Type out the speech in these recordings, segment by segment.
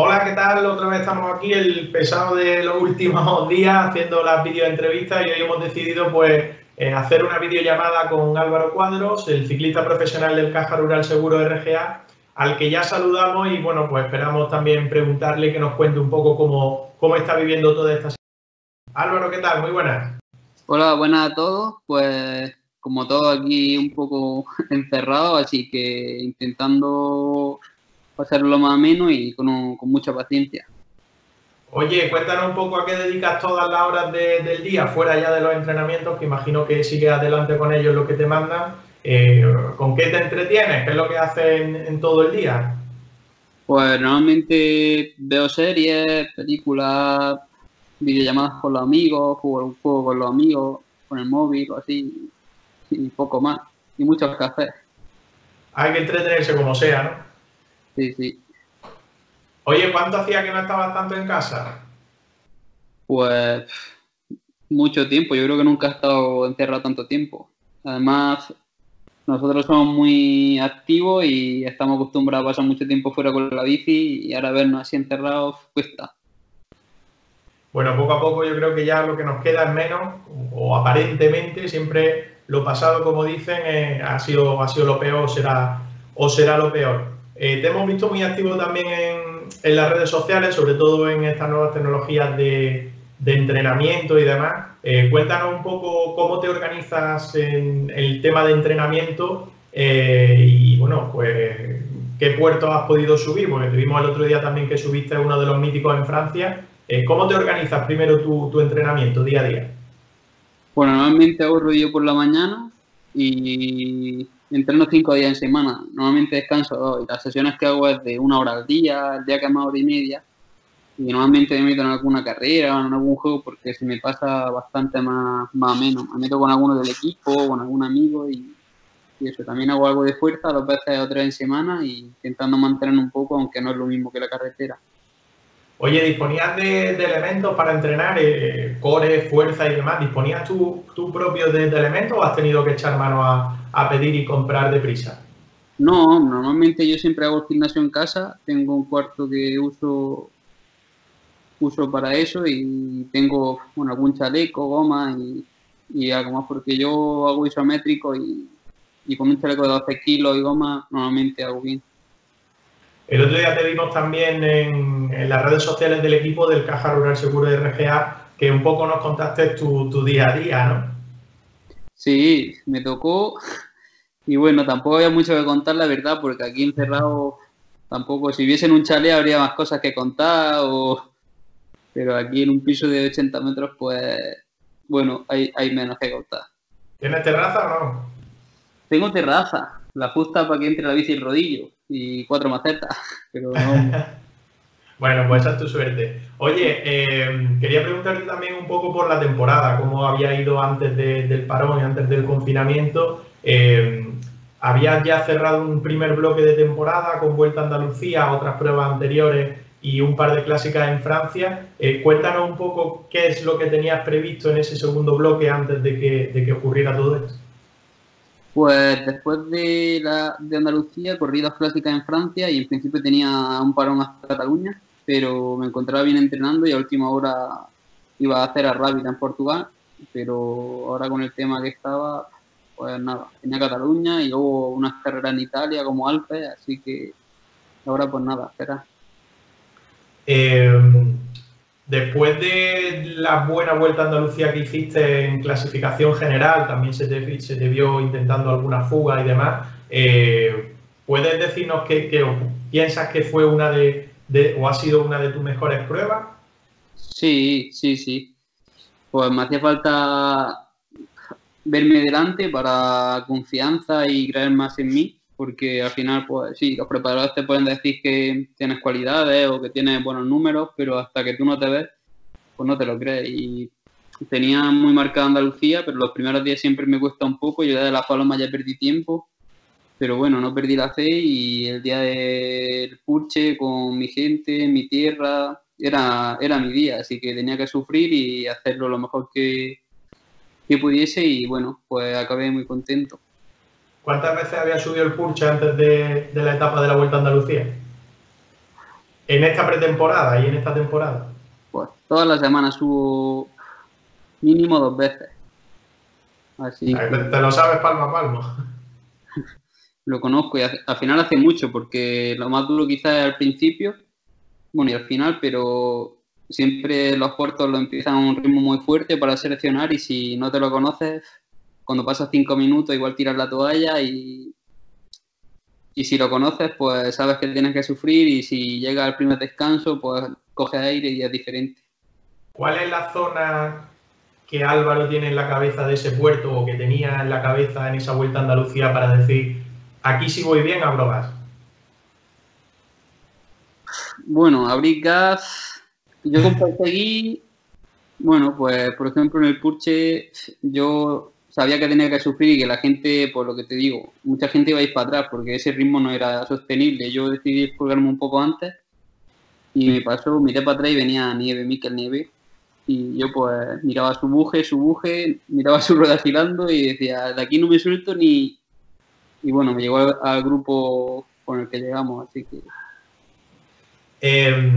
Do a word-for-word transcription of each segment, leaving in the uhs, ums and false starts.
Hola, ¿qué tal? Otra vez estamos aquí, el pesado de los últimos días, haciendo las videoentrevistas, y hoy hemos decidido pues eh, hacer una videollamada con Álvaro Cuadros, el ciclista profesional del Caja Rural Seguro R G A, al que ya saludamos y bueno, pues esperamos también preguntarle que nos cuente un poco cómo, cómo está viviendo toda esta situación. Álvaro, ¿qué tal? Muy buenas. Hola, buenas a todos. Pues como todo aquí un poco encerrado, así que intentando pasarlo más ameno y con, con mucha paciencia. Oye, cuéntanos un poco a qué dedicas todas las horas de, del día, fuera ya de los entrenamientos, que imagino que sigues adelante con ellos lo que te mandan. Eh, ¿Con qué te entretienes? ¿Qué es lo que haces en, en todo el día? Pues normalmente veo series, películas, videollamadas con los amigos, juego un juego con los amigos, con el móvil, así, y poco más. Y muchos cafés. Hay que entretenerse como sea, ¿no? Sí, sí. Oye, ¿cuánto hacía que no estabas tanto en casa? Pues mucho tiempo. Yo creo que nunca he estado encerrado tanto tiempo. Además, nosotros somos muy activos y estamos acostumbrados a pasar mucho tiempo fuera con la bici y ahora vernos así encerrados cuesta. Bueno, poco a poco yo creo que ya lo que nos queda es menos, o aparentemente siempre lo pasado, como dicen, eh, ha sido, ha sido lo peor o será, o será lo peor. Eh, te hemos visto muy activo también en, en las redes sociales, sobre todo en estas nuevas tecnologías de, de entrenamiento y demás. Eh, cuéntanos un poco cómo te organizas en el tema de entrenamiento eh, y, bueno, pues qué puertos has podido subir, porque tuvimos el otro día también que subiste uno de los míticos en Francia. Eh, ¿Cómo te organizas primero tu, tu entrenamiento día a día? Bueno, normalmente hago rodillo por la mañana y entreno cinco días en semana, normalmente descanso dos, y las sesiones que hago es de una hora al día, el día que es más hora y media, y normalmente me meto en alguna carrera o en algún juego porque se me pasa bastante más, más o menos, me meto con alguno del equipo, con algún amigo y, y eso, también hago algo de fuerza dos veces o tres en semana y intentando mantener un poco, aunque no es lo mismo que la carretera. Oye, ¿disponías de, de elementos para entrenar, eh, core, fuerza y demás? ¿Disponías tú, tú propio de, de elementos o has tenido que echar mano a, a pedir y comprar deprisa? No, normalmente yo siempre hago gimnasio en casa. Tengo un cuarto que uso, uso para eso y tengo, bueno, algún chaleco, goma y, y algo más. Porque yo hago isométrico y, y con un chaleco de doce kilos y goma normalmente hago bien. El otro día te vimos también en, en las redes sociales del equipo del Caja Rural Seguro R G A, que un poco nos contaste tu, tu día a día, ¿no? Sí, me tocó. Y bueno, tampoco había mucho que contar, la verdad, porque aquí encerrado tampoco, si hubiese en un chalet habría más cosas que contar, o, pero aquí en un piso de ochenta metros, pues, bueno, hay, hay menos que contar. ¿Tienes terraza o no? Tengo terraza, la justa para que entre la bici y el rodillo. Y cuatro macetas, pero no. Bueno, pues esa es tu suerte. Oye, eh, quería preguntarte también un poco por la temporada, cómo había ido antes de, del parón y antes del confinamiento. Eh, ¿Habías ya cerrado un primer bloque de temporada con Vuelta a Andalucía, otras pruebas anteriores y un par de clásicas en Francia? Eh, cuéntanos un poco qué es lo que tenías previsto en ese segundo bloque antes de que, de que ocurriera todo esto. Pues después de, la, de Andalucía corrí dos clásicas en Francia y en principio tenía un parón hasta Cataluña, pero me encontraba bien entrenando y a última hora iba a hacer a Rubite en Portugal, pero ahora con el tema que estaba, pues nada, tenía Cataluña y luego unas carreras en Italia como Alpes, así que ahora pues nada, espera. Eh... Después de la buena Vuelta a Andalucía que hiciste en clasificación general, también se te, se te vio intentando alguna fuga y demás, eh, ¿puedes decirnos que, que piensas que fue una de, de, o ha sido una de tus mejores pruebas? Sí, sí, sí. Pues me hacía falta verme delante para confianza y creer más en mí, porque al final, pues sí, los preparadores te pueden decir que tienes cualidades o que tienes buenos números, pero hasta que tú no te ves, pues no te lo crees. Y tenía muy marcada Andalucía, pero los primeros días siempre me cuesta un poco. Yo ya de la Paloma ya perdí tiempo, pero bueno, no perdí la fe y el día del Purche con mi gente, mi tierra, era, era mi día, así que tenía que sufrir y hacerlo lo mejor que, que pudiese y bueno, pues acabé muy contento. ¿Cuántas veces había subido el Purche antes de, de la etapa de la Vuelta a Andalucía? en esta pretemporada y en esta temporada? Pues todas las semanas subo mínimo dos veces. Así que... ¿Te lo sabes palmo a palmo? Lo conozco y al final hace mucho, porque lo más duro quizás es al principio, bueno, y al final, pero siempre los puertos lo empiezan a un ritmo muy fuerte para seleccionar, y si no te lo conoces, cuando pasas cinco minutos igual tiras la toalla, y, y si lo conoces, pues sabes que tienes que sufrir, y si llega el primer descanso, pues coges aire y es diferente. ¿Cuál es la zona que Álvaro tiene en la cabeza de ese puerto, o que tenía en la cabeza en esa Vuelta a Andalucía, para decir, aquí sí voy bien a probar? Bueno, abrir gas, yo conseguí, bueno, pues por ejemplo en el Purche yo sabía que tenía que sufrir y que la gente, por lo que te digo, mucha gente iba a ir para atrás porque ese ritmo no era sostenible. Yo decidí colgarme un poco antes y me pasó, miré para atrás y venía nieve, Miquel Nieve. Y yo pues miraba su buje, su buje, miraba su rueda girando y decía, de aquí no me suelto ni... Y bueno, me llegó al, al grupo con el que llegamos, así que... Eh,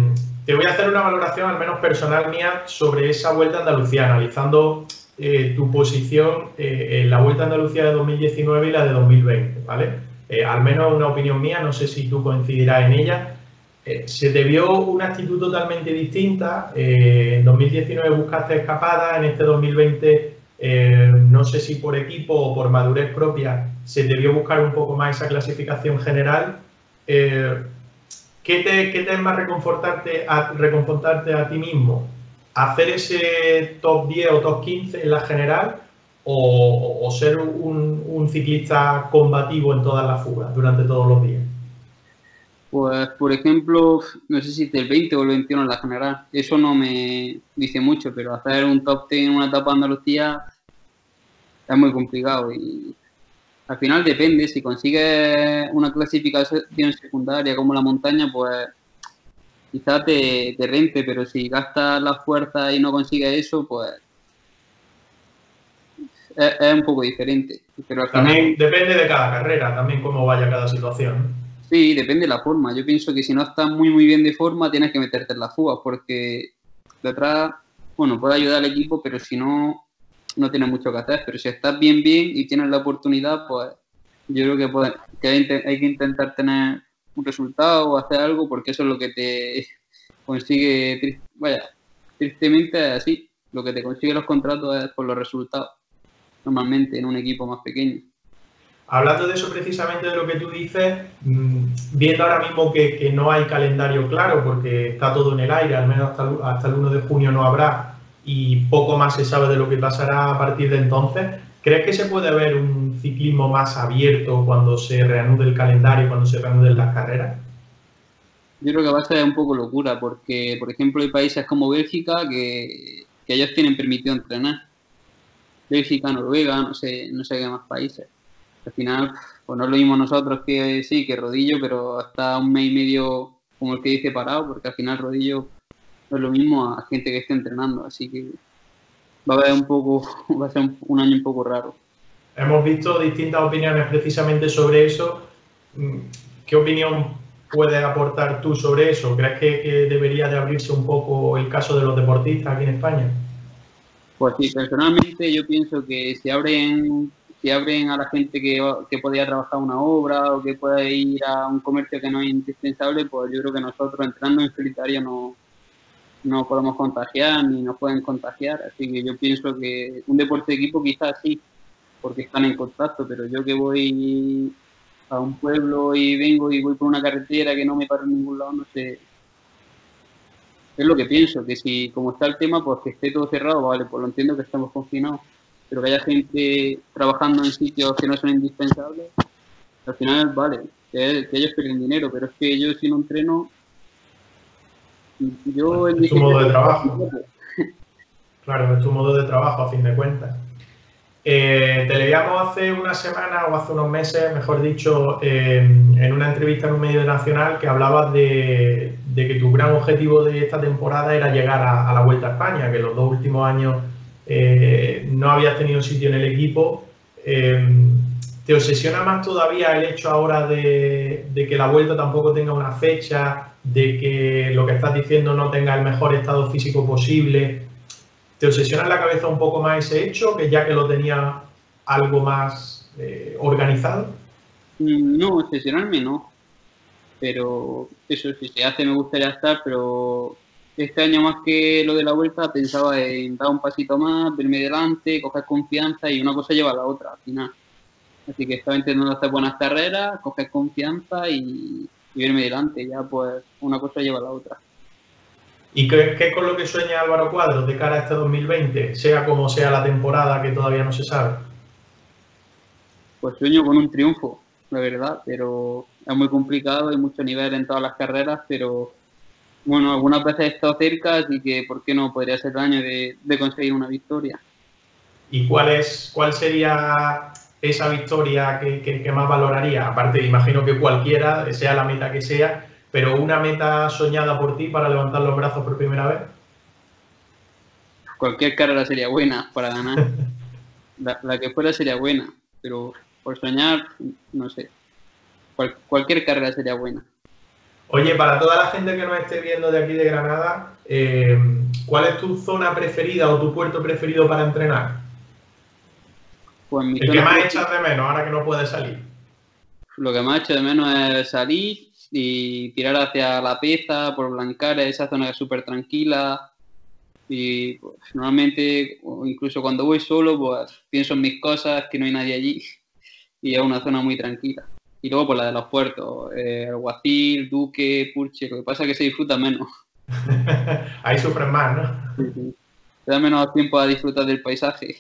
te voy a hacer una valoración, al menos personal mía, sobre esa Vuelta a Andalucía, analizando eh, tu posición eh, en la Vuelta a Andalucía de dos mil diecinueve y la de dos mil veinte, ¿vale? Eh, al menos una opinión mía, no sé si tú coincidirás en ella. Eh, se te vio una actitud totalmente distinta, eh, en dos mil diecinueve buscaste escapada, en este dos mil veinte, eh, no sé si por equipo o por madurez propia, se te vio buscar un poco más esa clasificación general. Eh, ¿Qué te, qué te es más reconfortarte a, reconfortarte a ti mismo? ¿Hacer ese top diez o top quince en la general, o, o ser un, un ciclista combativo en todas las fugas durante todos los días? Pues, por ejemplo, no sé si es del veinte o el veintiuno en la general. Eso no me dice mucho, pero hacer un top diez en una etapa de Andalucía es muy complicado y... Al final depende, si consigues una clasificación secundaria como la montaña, pues quizás te, te rente, pero si gastas las fuerzas y no consigues eso, pues es, es un poco diferente. Pero al también final, depende de cada carrera, también cómo vaya cada situación. Sí, depende de la forma. Yo pienso que si no estás muy muy bien de forma, tienes que meterte en las fugas, porque detrás, bueno, puede ayudar al equipo, pero si no... no tienes mucho que hacer, pero si estás bien, bien y tienes la oportunidad, pues yo creo que, puede, que hay que intentar tener un resultado o hacer algo, porque eso es lo que te consigue, vaya, tristemente es así, lo que te consigue los contratos es por los resultados, normalmente en un equipo más pequeño. Hablando de eso precisamente, de lo que tú dices, viendo ahora mismo que, que no hay calendario claro, porque está todo en el aire, al menos hasta, hasta el uno de junio no habrá, y poco más se sabe de lo que pasará a partir de entonces, ¿crees que se puede ver un ciclismo más abierto cuando se reanude el calendario, cuando se reanuden las carreras? Yo creo que va a ser un poco locura, porque, por ejemplo, hay países como Bélgica que, que ellos tienen permitido entrenar. Bélgica, Noruega, no sé, no sé qué más países. Al final, pues no es lo mismo nosotros que sí, que Rodillo, pero hasta un mes y medio, como el que dice, parado, porque al final Rodillo... no es lo mismo a gente que esté entrenando, así que va a haber un poco, va a ser un, un año un poco raro. Hemos visto distintas opiniones precisamente sobre eso. ¿Qué opinión puedes aportar tú sobre eso? ¿Crees que, que debería de abrirse un poco el caso de los deportistas aquí en España? Pues sí, personalmente yo pienso que si abren, si abren a la gente que, que podía trabajar una obra o que puede ir a un comercio que no es indispensable, pues yo creo que nosotros entrando en solitario no... no podemos contagiar ni nos pueden contagiar, así que yo pienso que un deporte de equipo quizás sí, porque están en contacto, pero yo que voy a un pueblo y vengo y voy por una carretera que no me paro en ningún lado, no sé, es lo que pienso, que si como está el tema, pues que esté todo cerrado, vale, pues lo entiendo que estamos confinados, pero que haya gente trabajando en sitios que no son indispensables, al final vale, que, que ellos pierden dinero, pero es que yo si no entreno, Yo es tu modo de trabajo. Claro, es tu modo de trabajo, a fin de cuentas. Eh, te leíamos hace una semana o hace unos meses, mejor dicho, eh, en una entrevista en un medio nacional que hablabas de, de que tu gran objetivo de esta temporada era llegar a, a la Vuelta a España, que los dos últimos años eh, no habías tenido sitio en el equipo. Eh, ¿Te obsesiona más todavía el hecho ahora de, de que la vuelta tampoco tenga una fecha, de que lo que estás diciendo no tenga el mejor estado físico posible? ¿Te obsesiona en la cabeza un poco más ese hecho, que ya que lo tenía algo más eh, organizado? No, obsesionarme no. Pero eso, si se hace me gustaría estar, pero este año más que lo de la vuelta pensaba en dar un pasito más, verme delante, coger confianza y una cosa lleva a la otra al final. Así que estaba intentando hacer buenas carreras, coger confianza y, y verme delante. Ya pues una cosa lleva a la otra. ¿Y qué es con lo que sueña Álvaro Cuadros de cara a este dos mil veinte, sea como sea la temporada que todavía no se sabe? Pues sueño con un triunfo, la verdad, pero es muy complicado, hay mucho nivel en todas las carreras, pero bueno, algunas veces he estado cerca, así que ¿por qué no? Podría ser el año de, de conseguir una victoria. ¿Y cuál es, cuál sería esa victoria que, que, que más valoraría? Aparte, imagino que cualquiera, sea la meta que sea, pero ¿una meta soñada por ti para levantar los brazos por primera vez? Cualquier carrera sería buena para ganar. La, la que fuera sería buena, pero por soñar, no sé. Cual, cualquier carrera sería buena. Oye, para toda la gente que nos esté viendo de aquí de Granada, eh, ¿cuál es tu zona preferida o tu puerto preferido para entrenar? Pues mi ¿El que más echas de menos ahora que no puedes salir? Lo que más echo de menos es salir y tirar hacia La Peza, por Blancares, esa zona es súper tranquila. Y pues, normalmente, incluso cuando voy solo, pues pienso en mis cosas, que no hay nadie allí. Y es una zona muy tranquila. Y luego por la de los puertos, eh, Aguacil, Duque, Purche, lo que pasa es que se disfruta menos. Ahí sufren más, ¿no? Sí, sí. Te da menos tiempo a disfrutar del paisaje.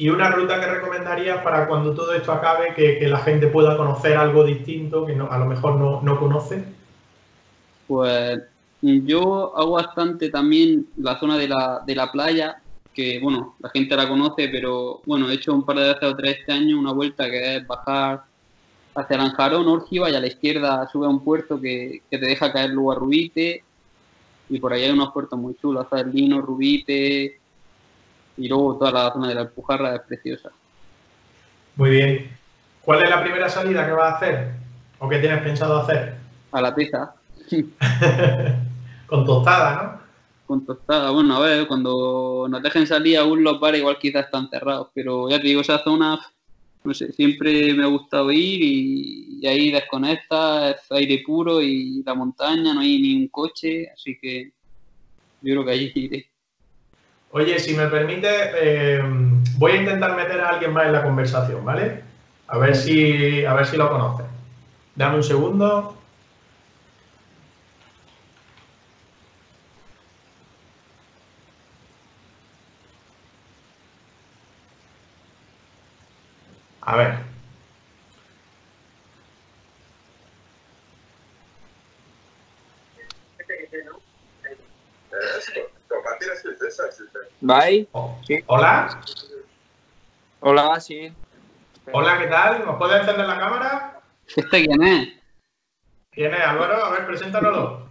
¿Y una ruta que recomendarías para cuando todo esto acabe, que, que la gente pueda conocer algo distinto que no, a lo mejor no, no conoce? Pues yo hago bastante también la zona de la, de la playa, que bueno, la gente la conoce, pero bueno, he hecho un par de veces o tres este año una vuelta que es bajar hacia Aranjarón, Orjiba, y a la izquierda sube a un puerto que, que te deja caer luego a Rubite, y por ahí hay unos puertos muy chulos, hasta El Lino, Rubite, y luego toda la zona de la Alpujarra es preciosa. Muy bien. ¿Cuál es la primera salida que vas a hacer o que tienes pensado hacer? A La Peza. Con tostada, ¿no? Con tostada. Bueno, a ver, cuando nos dejen salir aún los bares igual quizás están cerrados, pero ya te digo, esa zona... No sé, siempre me ha gustado ir y, y ahí desconectas, es aire puro y la montaña, no hay ni un coche, así que yo creo que allí iré. Oye, si me permite, eh, voy a intentar meter a alguien más en la conversación, ¿vale? A ver si, a ver si lo conoces. Dame un segundo. A ver. Bye. Sí. Hola. Hola, sí. Hola, ¿qué tal? ¿Nos puede encender la cámara? ¿Este quién es? ¿Quién es, Álvaro? A ver, preséntanoslo.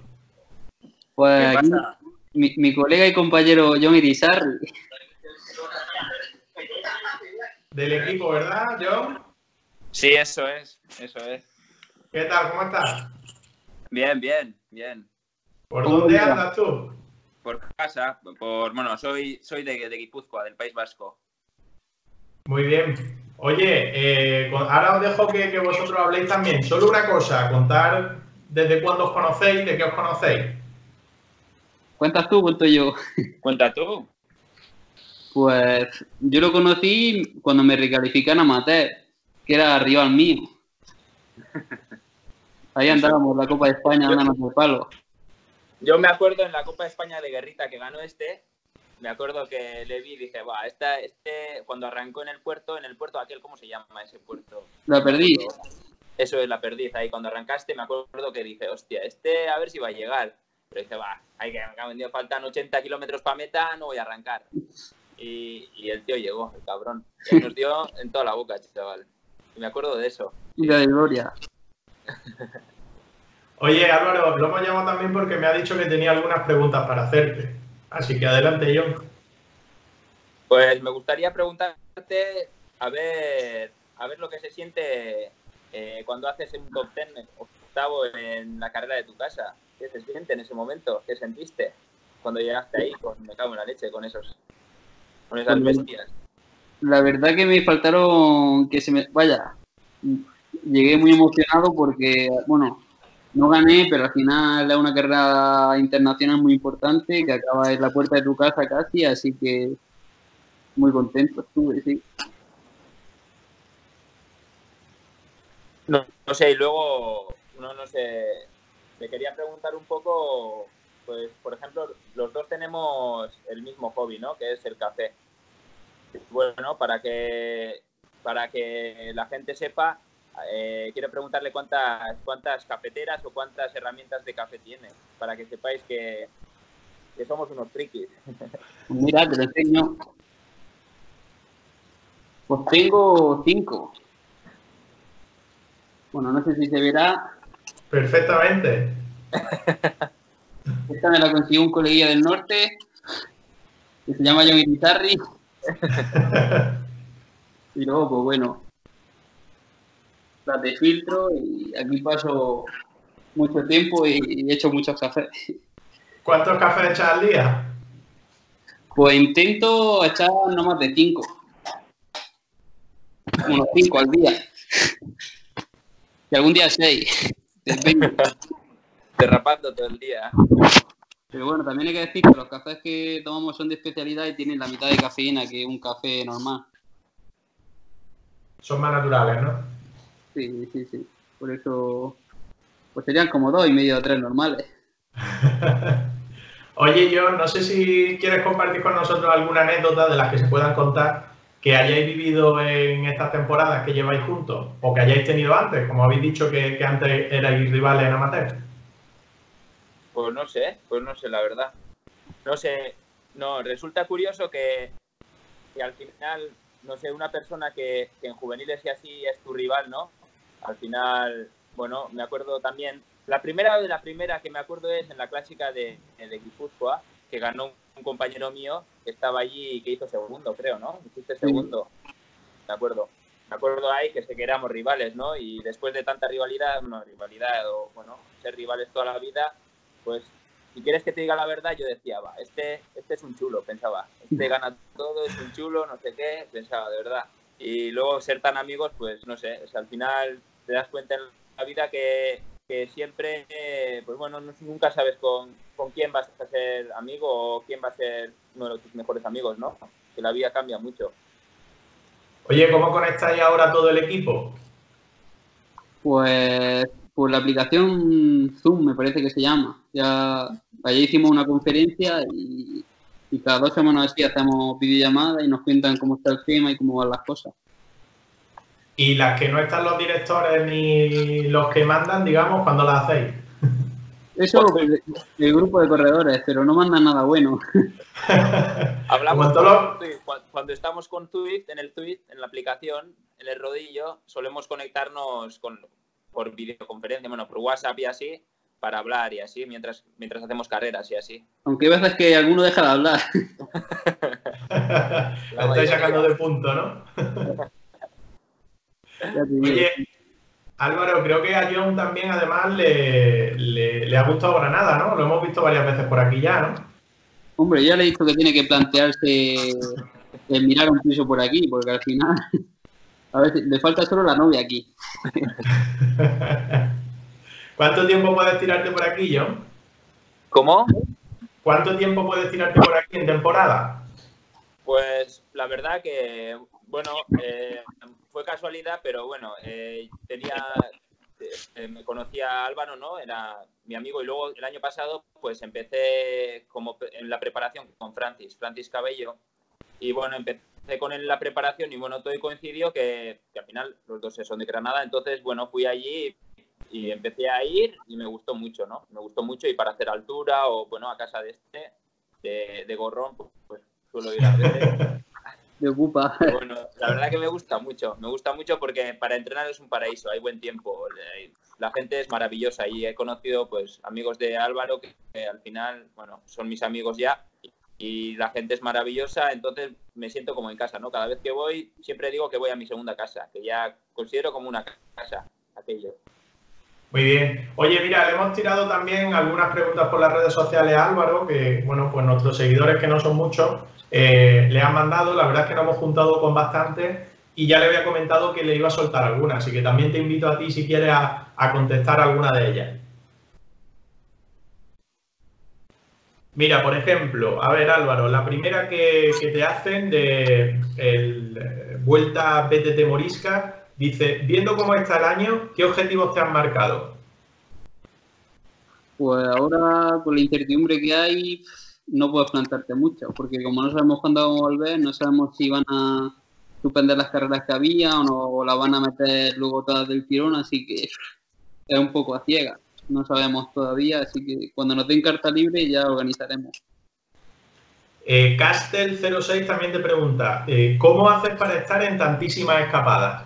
Pues aquí, mi, mi colega y compañero Jon Irizar. Del equipo, ¿verdad, Jon? Sí, eso es, eso es. ¿Qué tal? ¿Cómo estás? Bien, bien, bien. ¿Por dónde andas tú? Por casa, por, bueno, soy, soy de, de Guipúzcoa, del País Vasco. Muy bien. Oye, eh, ahora os dejo que, que vosotros habléis también. Solo una cosa, contar desde cuándo os conocéis, de qué os conocéis. ¿Cuentas tú, cuento yo? Cuenta tú. Pues yo lo conocí cuando me recalifican a amateur, que era rival mío. Ahí andábamos, la Copa de España, andando por palo. Yo me acuerdo en la Copa de España de Guerrita que ganó este, me acuerdo que le vi y dije, va, esta, este, cuando arrancó en el puerto, en el puerto aquel, ¿cómo se llama ese puerto? La Perdiz. Eso es La Perdiz, ahí cuando arrancaste me acuerdo que dije, hostia, este a ver si va a llegar. Pero dije, va, hay que arrancar, faltan ochenta kilómetros para meta, no voy a arrancar. Y, y el tío llegó, el cabrón. Y nos dio en toda la boca, chaval. Y me acuerdo de eso. Y la de gloria. Oye, Álvaro, lo hemos llamado también porque me ha dicho que tenía algunas preguntas para hacerte. Así que adelante, Jon. Pues me gustaría preguntarte, a ver, a ver lo que se siente eh, cuando haces un top ten octavo en la carrera de tu casa. ¿Qué se siente en ese momento? ¿Qué sentiste cuando llegaste ahí? Con, me cago en la leche, con esos, con esas bestias. La verdad que me faltaron, que se me, vaya, llegué muy emocionado porque, bueno, no gané, pero al final es una carrera internacional muy importante que acaba en la puerta de tu casa casi, así que muy contento estuve, sí. No, no sé, y luego, no, no sé, me quería preguntar un poco, pues, por ejemplo, los dos tenemos el mismo hobby, ¿no?, que es el café. Bueno, para que para que la gente sepa, eh, quiero preguntarle cuántas cuántas cafeteras o cuántas herramientas de café tiene, para que sepáis que, que somos unos frikis. Mira, te lo enseño. Pues tengo cinco. Bueno, no sé si se verá. Perfectamente. Esta me la consiguió un coleguilla del norte, que se llama Jon Irizar. Y luego, pues bueno, las de filtro, y aquí paso mucho tiempo y he hecho muchos cafés. ¿Cuántos cafés echas al día? Pues intento echar no más de cinco. Unos cinco al día. Y algún día seis. Derrapando todo el día. Pero bueno, también hay que decir que los cafés que tomamos son de especialidad y tienen la mitad de cafeína que un café normal. Son más naturales, ¿no? Sí, sí, sí. Por eso, pues serían como dos y medio o tres normales. Oye, Jon, no sé si quieres compartir con nosotros alguna anécdota de las que se puedan contar que hayáis vivido en estas temporadas que lleváis juntos o que hayáis tenido antes, como habéis dicho que, que antes erais rivales en amateur. Pues no sé, pues no sé, la verdad. No sé, no, resulta curioso que, que al final, no sé, una persona que, que en juveniles y así es tu rival, ¿no? Al final, bueno, me acuerdo también, la primera de la primera que me acuerdo es en la Clásica de, de Guipúzcoa, que ganó un compañero mío que estaba allí y que hizo segundo, creo, ¿no? Hiciste segundo, me acuerdo. Me acuerdo ahí que, que éramos rivales, ¿no? Y después de tanta rivalidad, no, rivalidad, o bueno, ser rivales toda la vida, pues, si quieres que te diga la verdad, yo decía, va, este, este es un chulo, pensaba. Este gana todo, es un chulo, no sé qué, pensaba, de verdad. Y luego ser tan amigos, pues, no sé, o sea, al final te das cuenta en la vida que, que siempre, eh, pues bueno, no, nunca sabes con, con quién vas a ser amigo o quién va a ser uno de tus mejores amigos, ¿no? Que la vida cambia mucho. Oye, ¿cómo conectáis ahora todo el equipo? Pues... Pues la aplicación Zoom, me parece que se llama. Ya allí hicimos una conferencia y, y cada dos semanas así hacemos videollamada y nos cuentan cómo está el tema y cómo van las cosas. ¿Y las que no están los directores ni los que mandan, digamos, cuando las hacéis? Eso el, el grupo de corredores, pero no mandan nada bueno. Hablamos cuando, cuando estamos con Twitch, en el Twitch, en la aplicación, en el rodillo, solemos conectarnos con... por videoconferencia, bueno, por WhatsApp y así, para hablar y así, mientras mientras hacemos carreras y así. Aunque hay veces que alguno deja de hablar. La estáis sacando de punto, ¿no? Oye, Álvaro, creo que a Jon también, además, le, le, le ha gustado Granada, ¿no? Lo hemos visto varias veces por aquí ya, ¿no? Hombre, ya le he dicho que tiene que plantearse el mirar un piso por aquí, porque al final... A ver, le falta solo la novia aquí. ¿Cuánto tiempo puedes tirarte por aquí, Jon? ¿Cómo? ¿Cuánto tiempo puedes tirarte por aquí en temporada? Pues la verdad que, bueno, eh, fue casualidad, pero bueno, eh, tenía, eh, me conocía a Álvaro, ¿no? Era mi amigo y luego el año pasado pues empecé como en la preparación con Francis, Francis Cabello. Y bueno, empecé con él la preparación y bueno, todo coincidió que, que al final los dos son de Granada, entonces bueno, fui allí y empecé a ir y me gustó mucho, ¿no? Me gustó mucho y para hacer altura o bueno, a casa de este, de, de Gorrón, pues, pues suelo ir a ver. Me ocupa. Bueno, la verdad que me gusta mucho, me gusta mucho porque para entrenar es un paraíso, hay buen tiempo, la gente es maravillosa y he conocido pues amigos de Álvaro que, que al final, bueno, son mis amigos ya. y la gente es maravillosa, entonces me siento como en casa, ¿no? Cada vez que voy, siempre digo que voy a mi segunda casa, que ya considero como una casa aquello. Muy bien. Oye, mira, le hemos tirado también algunas preguntas por las redes sociales a Álvaro, que, bueno, pues nuestros seguidores, que no son muchos, eh, le han mandado. La verdad es que nos hemos juntado con bastantes y ya le había comentado que le iba a soltar algunas, así que también te invito a ti, si quieres, a, a contestar alguna de ellas. Mira, por ejemplo, a ver, Álvaro, la primera que, que te hacen de el, Vuelta B T T Morisca, dice, viendo cómo está el año, ¿qué objetivos te han marcado? Pues ahora, con la incertidumbre que hay, no puedes plantearte mucho, porque como no sabemos cuándo vamos a volver, no sabemos si van a suspender las carreras que había o no, o las van a meter luego todas del tirón, así que es un poco a ciegas. No sabemos todavía, así que cuando nos den carta libre ya organizaremos. Eh, Castel cero seis también te pregunta, eh, ¿cómo haces para estar en tantísimas escapadas?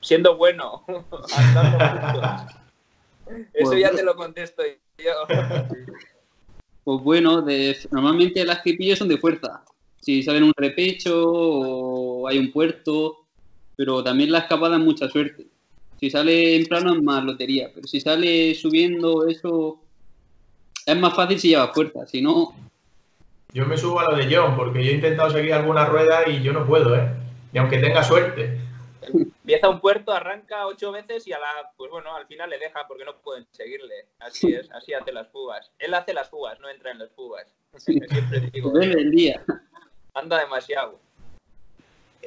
Siendo bueno. Eso pues, ya te lo contesto yo. Pues bueno, de, normalmente las que pillo son de fuerza. Si salen un repecho o hay un puerto, pero también la escapada es mucha suerte. Si sale en plano es más lotería, pero si sale subiendo eso es más fácil si lleva fuerza, si no... Yo me subo a lo de Jon, porque yo he intentado seguir alguna rueda y yo no puedo, ¿eh? Y aunque tenga suerte. Empieza un puerto, arranca ocho veces y a la, pues bueno, al final le deja porque no pueden seguirle. Así es, así hace las fugas. Él hace las fugas, no entra en las fugas. Sí. Siempre digo, desde el día. Anda demasiado.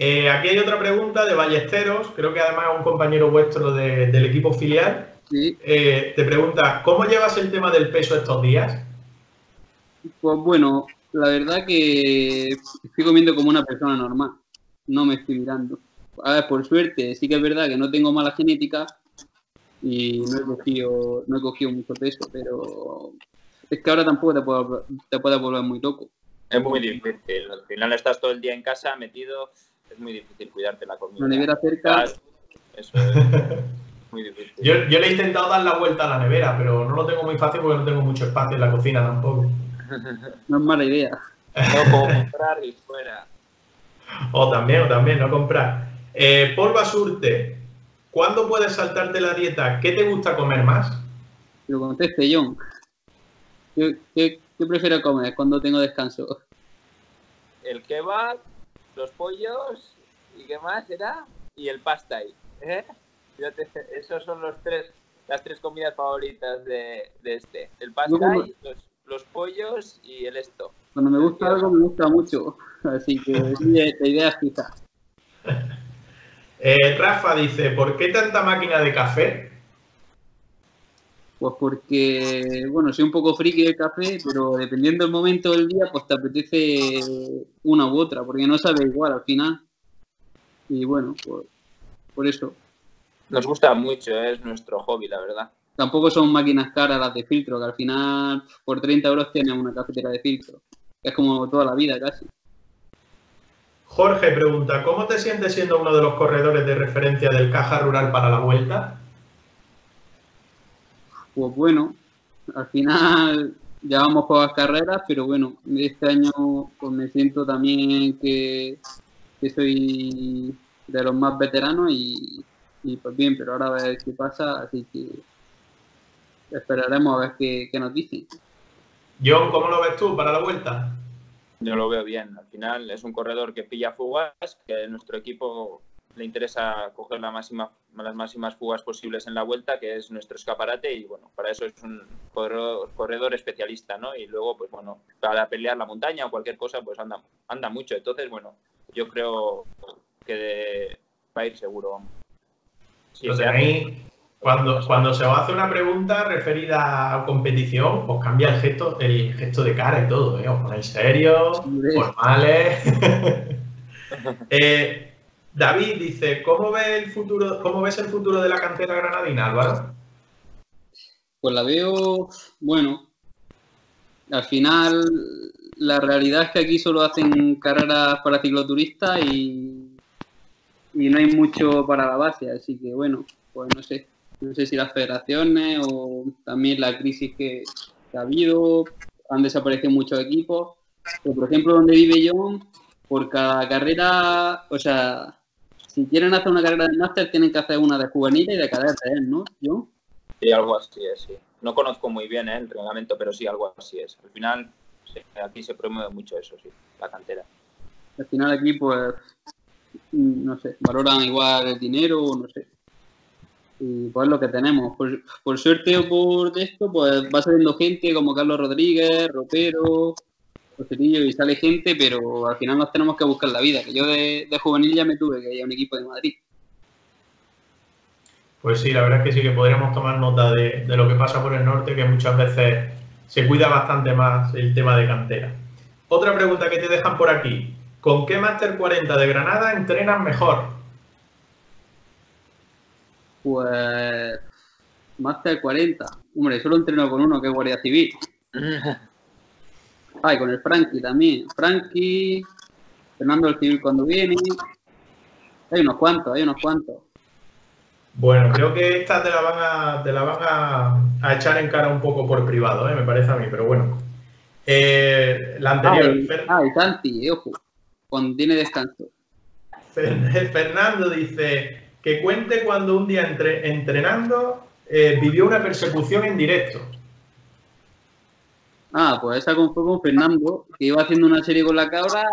Eh, aquí hay otra pregunta de Ballesteros, creo que además es un compañero vuestro de, del equipo filial. Sí. Eh, te pregunta, ¿cómo llevas el tema del peso estos días? Pues bueno, la verdad que estoy comiendo como una persona normal, no me estoy mirando. A ver, por suerte, sí que es verdad que no tengo mala genética y no he cogido, no he cogido mucho peso, pero es que ahora tampoco te puedo, te puedo volver muy loco. Es muy difícil, al final estás todo el día en casa metido... Es muy difícil cuidarte la comida. La nevera cerca. Eso es muy difícil. Yo, yo le he intentado dar la vuelta a la nevera, pero no lo tengo muy fácil porque no tengo mucho espacio en la cocina tampoco. No es mala idea. No puedo comprar y fuera. O también, o también, no comprar. Eh, Paul Basurte, ¿cuándo puedes saltarte la dieta? ¿Qué te gusta comer más? Lo conteste, Jon. ¿Qué, qué, qué prefiero comer cuando tengo descanso? El kebab, los pollos y qué más era, y el pasta ahí, ¿eh? Esos son los tres, las tres comidas favoritas de, de este, el pasta no, y los, los pollos y el esto. Cuando me gusta algo me gusta mucho, así que la idea es fija. Eh, Rafa dice, ¿por qué tanta máquina de café? Pues porque, bueno, soy un poco friki del café, pero dependiendo del momento del día, pues te apetece una u otra, porque no sabe igual al final. Y bueno, pues, por eso. Nos gusta mucho, ¿eh? Es nuestro hobby, la verdad. Tampoco son máquinas caras las de filtro, que al final por treinta euros tienes una cafetera de filtro. Es como toda la vida, casi. Jorge pregunta, ¿cómo te sientes siendo uno de los corredores de referencia del Caja Rural para la Vuelta? Pues bueno, al final llevamos pocas carreras, pero bueno, este año pues me siento también que, que soy de los más veteranos y, y pues bien, pero ahora a ver qué pasa, así que esperaremos a ver qué, qué nos dicen. Jon, ¿cómo lo ves tú para la Vuelta? Yo lo veo bien, al final es un corredor que pilla fugas, que nuestro equipo... le interesa coger la máxima, las máximas fugas posibles en la Vuelta, que es nuestro escaparate, y bueno, para eso es un corredor, corredor especialista, ¿no? Y luego, pues bueno, para pelear la montaña o cualquier cosa, pues anda, anda mucho. Entonces, bueno, yo creo que de, va a ir seguro, vamos. Sí, lo tenéis, hace... cuando, cuando se os hace una pregunta referida a competición, pues cambia el gesto, el gesto de cara y todo, ¿eh? Os ponéis serios, formales. eh... David dice, ¿cómo ves el futuro, cómo ves el futuro de la cantera granadina, Álvaro? Pues la veo, bueno, al final la realidad es que aquí solo hacen carreras para cicloturistas y, y no hay mucho para la base, así que bueno, pues no sé, no sé si las federaciones o también la crisis que, que ha habido, han desaparecido muchos equipos. Pero, por ejemplo, donde vive Jon, por cada carrera, o sea, si quieren hacer una carrera de máster, tienen que hacer una de juvenil y de cadetes, ¿no, Jon? Sí, algo así es, sí. No conozco muy bien, ¿eh?, el reglamento, pero sí, algo así es. Al final, aquí se promueve mucho eso, sí, la cantera. Al final aquí, pues, no sé, valoran igual el dinero, no sé. Y pues lo que tenemos. Por, por suerte o por esto, pues va saliendo gente como Carlos Rodríguez, Ropero, Rocerillo, y sale gente, pero al final nos tenemos que buscar la vida. Que yo de, de juvenil ya me tuve que ir a un equipo de Madrid. Pues sí, la verdad es que sí que podríamos tomar nota de, de lo que pasa por el norte, que muchas veces se cuida bastante más el tema de cantera. Otra pregunta que te dejan por aquí. ¿Con qué Máster cuarenta de Granada entrenas mejor? Pues... Máster cuarenta. Hombre, solo entreno con uno, que es Guardia Civil. Ah, y con el Frankie también. Frankie, Fernando el Civil cuando viene. Hay unos cuantos, hay unos cuantos. Bueno, creo que esta te la van a, te la van a, a echar en cara un poco por privado, ¿eh?, me parece a mí, pero bueno. Eh, la anterior... Ay, Fer... ay, Santi, eh, ojo, cuando tiene descanso. Fernando dice que cuente cuando un día entre, entrenando eh, vivió una persecución en directo. Ah, pues esa fue con Fernando, que iba haciendo una serie con la cabra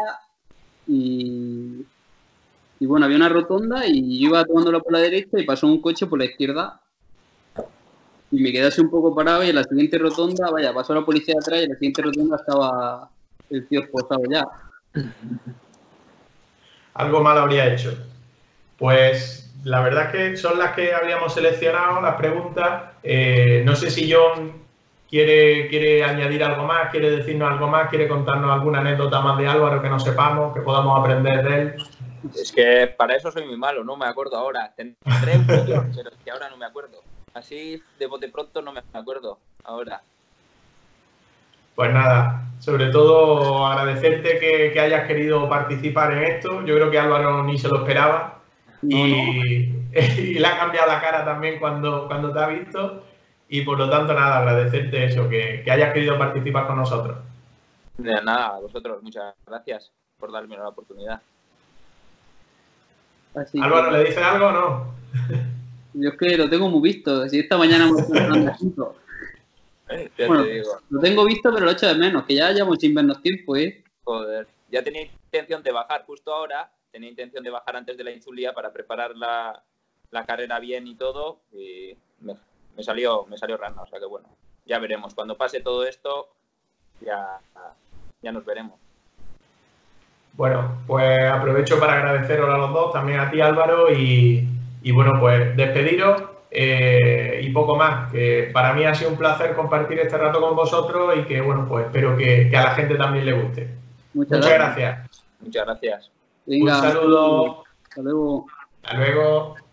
y... Y bueno, había una rotonda y yo iba tomándola por la derecha y pasó un coche por la izquierda. Y me quedé así un poco parado y en la siguiente rotonda, vaya, pasó la policía de atrás y en la siguiente rotonda estaba el tío esposado ya. Algo mal habría hecho. Pues la verdad es que son las que habíamos seleccionado, las preguntas. Eh, no sé si Jon quiere, quiere añadir algo más, quiere decirnos algo más, quiere contarnos alguna anécdota más de Álvaro que no sepamos, que podamos aprender de él. Es que para eso soy muy malo, no me acuerdo ahora. Tendré un millón, pero es que ahora no me acuerdo. Así de bote pronto no me acuerdo ahora. Pues nada, sobre todo agradecerte que, que hayas querido participar en esto. Yo creo que Álvaro ni se lo esperaba. No, y, no. Y le ha cambiado la cara también cuando, cuando te ha visto. Y por lo tanto, nada, agradecerte eso, que, que hayas querido participar con nosotros. De nada, a vosotros, muchas gracias por darme la oportunidad. Así Álvaro, que, ¿le dices algo o no? Yo es que lo tengo muy visto. Si esta mañana hemos estado hablando juntos. Bueno, te digo. Lo tengo visto, pero lo echo de menos. Que ya llevamos sin vernos tiempo, ¿eh? Joder. Ya tenía intención de bajar justo ahora. Tenía intención de bajar antes de la insulia para preparar la, la carrera bien y todo. Y me, me salió me salió rana. O sea que bueno, ya veremos. Cuando pase todo esto, ya, ya nos veremos. Bueno, pues aprovecho para agradeceros a los dos, también a ti Álvaro, y, y bueno, pues despediros eh, y poco más, que para mí ha sido un placer compartir este rato con vosotros y que bueno, pues espero que, que a la gente también le guste. Muchas, Muchas gracias. gracias. Muchas gracias. Venga, un saludo. Hasta luego. Hasta luego.